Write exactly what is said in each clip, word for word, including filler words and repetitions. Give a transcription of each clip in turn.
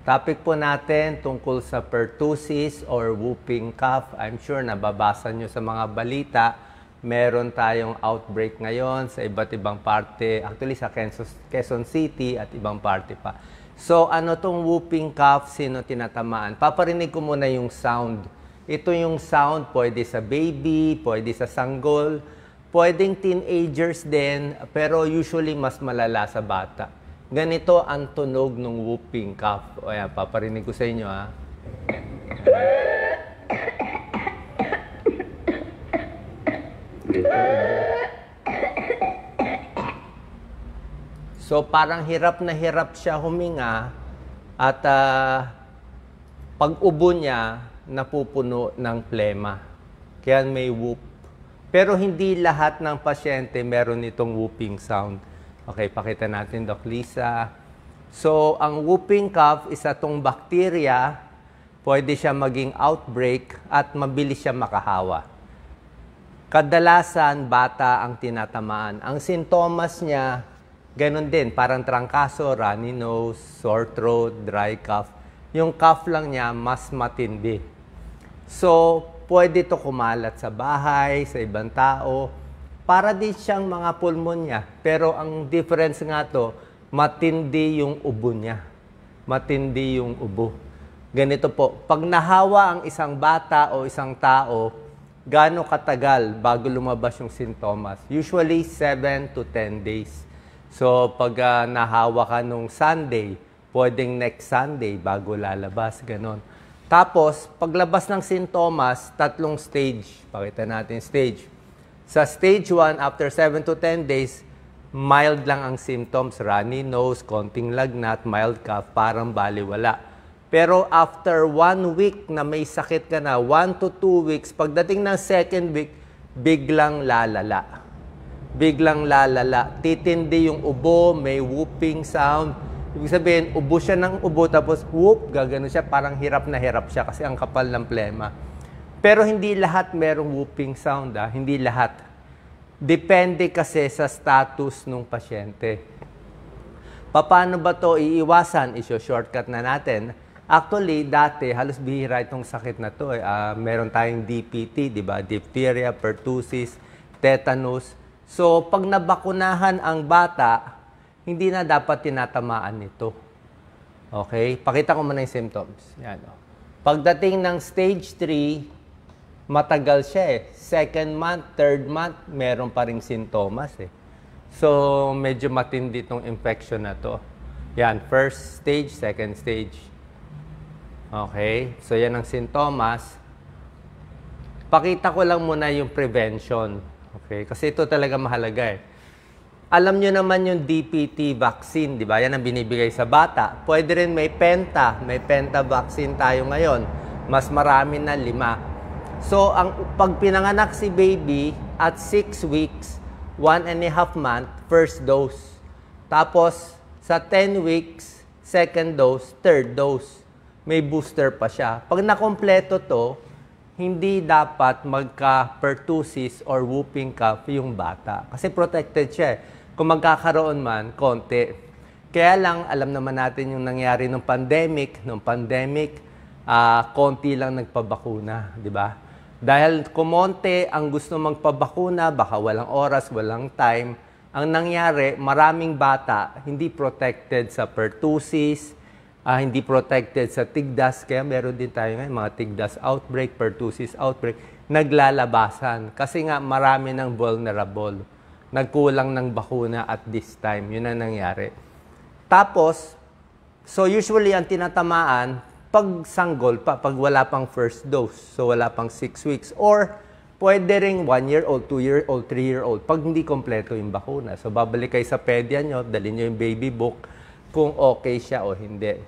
Topic po natin tungkol sa pertussis or whooping cough. I'm sure nababasa nyo sa mga balita. Meron tayong outbreak ngayon sa iba't ibang parte. Actually sa Quezon City at ibang parte pa. So ano tong whooping cough? Sino tinatamaan? Paparinig ko muna yung sound. Ito yung sound pwede sa baby, pwede sa sanggol, pwedeng teenagers din, pero usually mas malala sa bata. Ganito ang tunog ng whooping cough. O yan, paparinig ko sa inyo, ha. So, parang hirap na hirap siya huminga at uh, pag-ubo niya, napupuno ng plema. Kaya may whoop. Pero hindi lahat ng pasyente meron itong whooping sound. Okay, pakita natin, Doc Lisa. So, ang whooping cough, isa tong bacteria, pwede siya maging outbreak at mabilis siya makahawa. Kadalasan, bata ang tinatamaan. Ang sintomas niya, ganun din, parang trangkaso, runny nose, sore throat, dry cough. Yung cough lang niya, mas matindi. So, pwede ito kumalat sa bahay, sa ibang tao. Para din siyang mga pulmonya. Pero ang difference nga to, matindi yung ubo niya. Matindi yung ubo. Ganito po, pag nahawa ang isang bata o isang tao, gaano katagal bago lumabas yung sintomas? Usually, seven to ten days. So, pag uh, nahawa ka nung Sunday, pwedeng next Sunday bago lalabas, ganon. Tapos, paglabas ng sintomas, tatlong stage. Pakita natin stage. Sa stage one, after seven to ten days, mild lang ang symptoms. Runny nose, konting lagnat, mild cough, parang baliwala. Pero after one week na may sakit ka na, one to two weeks, pagdating ng second week, biglang lalala. Biglang lalala. Titindi yung ubo, may whooping sound. Ibig sabihin, ubo siya ng ubo, tapos whoop, gagano siya. Parang hirap na hirap siya kasi ang kapal ng plema. Pero hindi lahat merong whooping sound, ah. Hindi lahat. Depende kasi sa status ng pasyente. Paano ba ito iiwasan? Isyo-shortcut na natin. Actually, dati, halos bihira itong sakit na ito. Eh. Uh, meron tayong D P T, di ba? Diphtheria, pertussis, tetanus. So, pag nabakunahan ang bata, hindi na dapat tinatamaan nito. Okay? Pakita ko muna yung symptoms. Yan, oh. Pagdating ng stage three, matagal siya eh. Second month, third month, meron pa rin sintomas eh. So, medyo matindi itong infection na to. Yan, first stage, second stage. Okay, so yan ang sintomas. Pakita ko lang muna yung prevention. Okay, kasi ito talaga mahalaga eh. Alam nyo naman yung D P T vaccine, di ba? Yan ang binibigay sa bata. Pwede rin may penta. May penta vaccine tayo ngayon. Mas marami na, lima. So, ang pag pinanganak si baby at six weeks, one and a half month, first dose. Tapos, sa ten weeks, second dose, third dose. May booster pa siya. Pag nakompleto to, hindi dapat magka-pertussis or whooping cough yung bata. Kasi protected siya. Kung magkakaroon man, konti. Kaya lang, alam naman natin yung nangyari ng pandemic. Nung pandemic, uh, konti lang nagpabakuna, di ba? Dahil kumonte ang gusto magpabakuna, baka walang oras, walang time. Ang nangyari, maraming bata hindi protected sa pertussis, uh, hindi protected sa tigdas. Kaya meron din tayo ngayon mga tigdas outbreak, pertussis outbreak. Naglalabasan kasi nga marami ng vulnerable. Nagkulang ng bakuna at this time. Yun ang nangyari. Tapos, so usually ang tinatamaan, pag sanggol pa, pag wala pang first dose, so wala pang six weeks, or pwede ring one year old, two year old, three year old, pag hindi kompleto yung bakuna. So babalik kayo sa pedya nyo, dalhin nyo yung baby book, kung okay siya o hindi.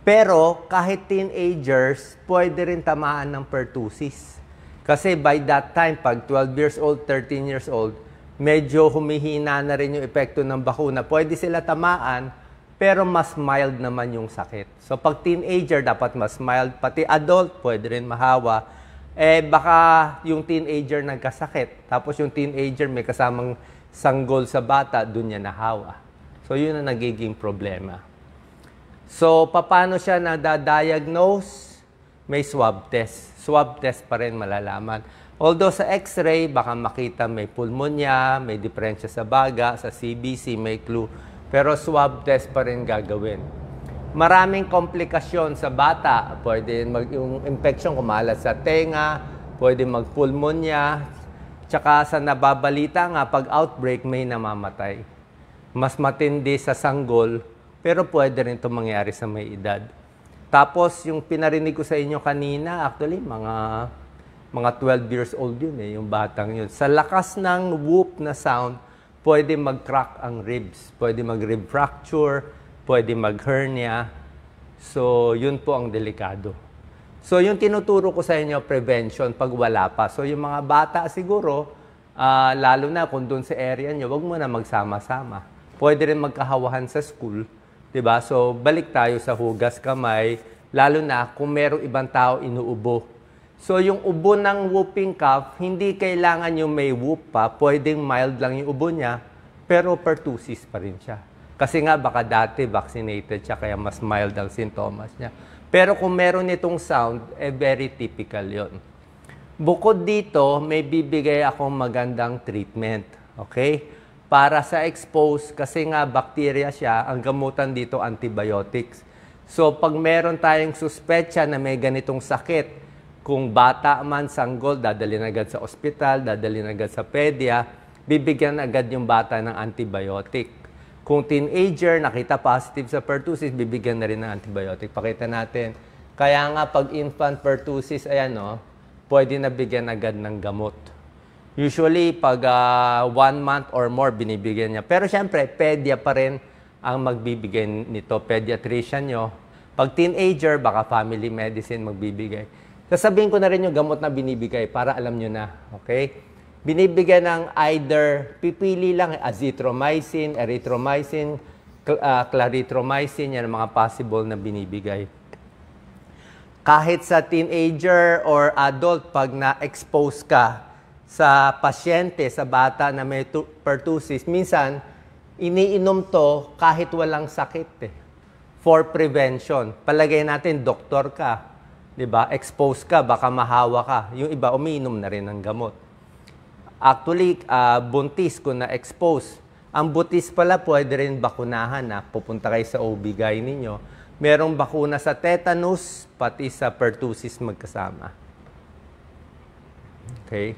Pero kahit teenagers, pwede rin tamaan ng pertussis. Kasi by that time, pag twelve years old, thirteen years old, medyo humihina na rin yung epekto ng bakuna. Pwede sila tamaan, pero mas mild naman yung sakit. So, pag teenager, dapat mas mild. Pati adult, pwede rin mahawa. Eh, baka yung teenager nagkasakit. Tapos yung teenager may kasamang sanggol sa bata, dun niya nahawa. So, yun ang nagiging problema. So, paano siya nada-diagnose? May swab test. Swab test pa rin malalaman. Although sa x-ray, baka makita may pulmonya, may diferensya sa baga, sa C B C, may clue. Pero swab test pa rin gagawin. Maraming komplikasyon sa bata. Pwede mag, yung infection kumalat sa tenga, pwede mag-pulmonya, tsaka sa nababalita nga, pag outbreak, may namamatay. Mas matindi sa sanggol, pero pwede rin ito mangyari sa may edad. Tapos, yung pinarinig ko sa inyo kanina, actually, mga, mga twelve years old yun eh, yung batang yun. Sa lakas ng whoop na sound, pwede mag-crack ang ribs. Pwede mag-rib fracture, pwede mag-hernia. So, yun po ang delikado. So, yung tinuturo ko sa inyo, prevention, pag wala pa. So, yung mga bata siguro, uh, lalo na kung doon sa area nyo, wag mo na magsama-sama. Pwede rin magkahawahan sa school. Diba? So, balik tayo sa hugas kamay, lalo na kung merong ibang tao inuubo. So, yung ubo ng whooping cough, hindi kailangan yung may whoop pa. Pwedeng mild lang yung ubo niya, pero pertussis pa rin siya. Kasi nga, baka dati vaccinated siya, kaya mas mild ang sintomas niya. Pero kung meron itong sound, eh, very typical yon. Bukod dito, may bibigay akong magandang treatment. Okay? Para sa exposed, kasi nga bacteria siya, ang gamutan dito antibiotics. So pag meron tayong suspecha na may ganitong sakit, kung bata man, sanggol, dadalhin agad sa ospital, dadalhin agad sa pedia, bibigyan agad yung bata ng antibiotic. Kung teenager, nakita positive sa pertussis, bibigyan na rin ng antibiotic. Pakita natin. Kaya nga pag infant pertussis, ayan o, pwede na bigyan agad ng gamot. Usually, pag uh, one month or more, binibigyan niya. Pero siyempre, pedia pa rin ang magbibigay nito. Pediatrician nyo. Pag teenager, baka family medicine magbibigay. Sasabihin ko na rin yung gamot na binibigay para alam nyo na. Okay? Binibigay ng either, pipili lang, azithromycin, erythromycin, cl uh, clarithromycin, yan ang mga possible na binibigay. Kahit sa teenager or adult, pag na-expose ka sa pasyente, sa bata na may pertussis, minsan, iniinom to kahit walang sakit eh, for prevention. Palagay natin, doktor ka, diba? Expose ka, baka mahawa ka. Yung iba, umiinom na rin ng gamot. Actually, uh, buntis kung na-expose. Ang buntis pala, pwede rin bakunahan na pupunta kayo sa O B G Y ninyo. Merong bakuna sa tetanus, pati sa pertussis magkasama. Okay?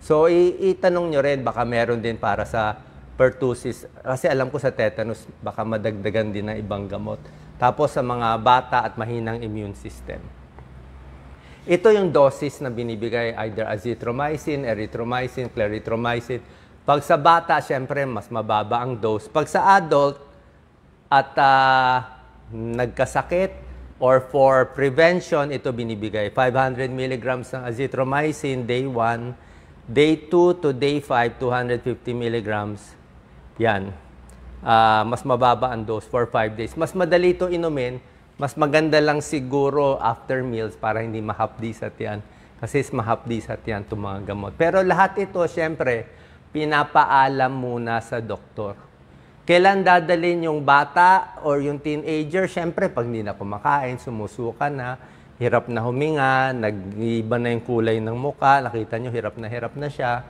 So, itanong nyo rin, baka meron din para sa pertussis. Kasi alam ko sa tetanus, baka madagdagan din ng ibang gamot. Tapos sa mga bata at mahinang immune system. Ito yung dosis na binibigay, either azithromycin, erythromycin, clarithromycin. Pag sa bata, syempre, mas mababa ang dose. Pag sa adult at uh, nagkasakit or for prevention, ito binibigay. five hundred milligrams ng azithromycin, day one. Day two to day five, two hundred fifty milligrams. Yan. Uh, mas mababa ang dose for five days. Mas madali ito inumin. Mas maganda lang siguro after meals para hindi mahapdi sa tiyan. Kasi mahapdi sa tiyan itong mga gamot. Pero lahat ito, syempre, pinapaalam muna sa doktor. Kailan dadalhin yung bata or yung teenager? Syempre, pag hindi na kumakain, sumusuka na. Hirap na huminga, nag-iba na yung kulay ng muka, nakita nyo, hirap na hirap na siya.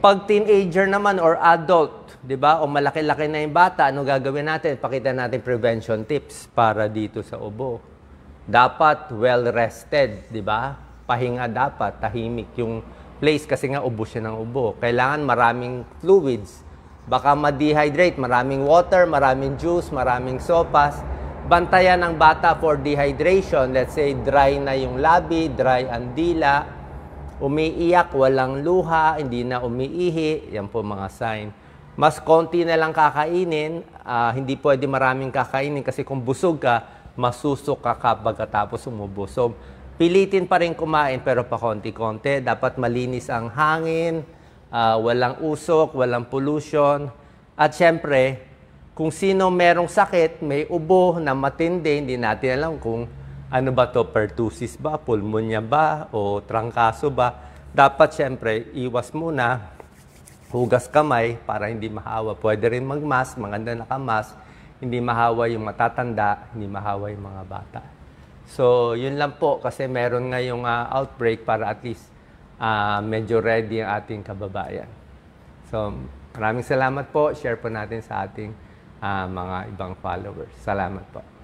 Pag teenager naman or adult, di ba, o malaki-laki na yung bata, ano gagawin natin? Pakita natin prevention tips para dito sa ubo. Dapat well-rested, di ba? Pahinga dapat, tahimik yung place kasi nga ubo siya ng ubo. Kailangan maraming fluids. Baka ma-dehydrate, maraming water, maraming juice, maraming sopas. Bantayan ng bata for dehydration. Let's say, dry na yung labi, dry ang dila, umiiyak, walang luha, hindi na umiihi. Yan po mga sign. Mas konti na lang kakainin. Uh, hindi pwede maraming kakainin kasi kung busog ka, masusok ka kapag katapos umubo. So, pilitin pa rin kumain pero pa konti-konti. Dapat malinis ang hangin, uh, walang usok, walang pollution. At syempre, kung sino merong sakit, may ubo na matindi, hindi natin alam kung ano ba to, pertussis ba, pulmonya ba, o trangkaso ba. Dapat syempre, iwas muna, hugas kamay para hindi mahawa. Pwede rin magmask, maganda nakamask. hindi mahawa yung matatanda, hindi mahawa yung mga bata. So, yun lang po kasi meron ngayong uh, outbreak para at least uh, medyo ready ang ating kababayan. So, maraming salamat po. Share po natin sa ating uh, mga ibang followers. Salamat po.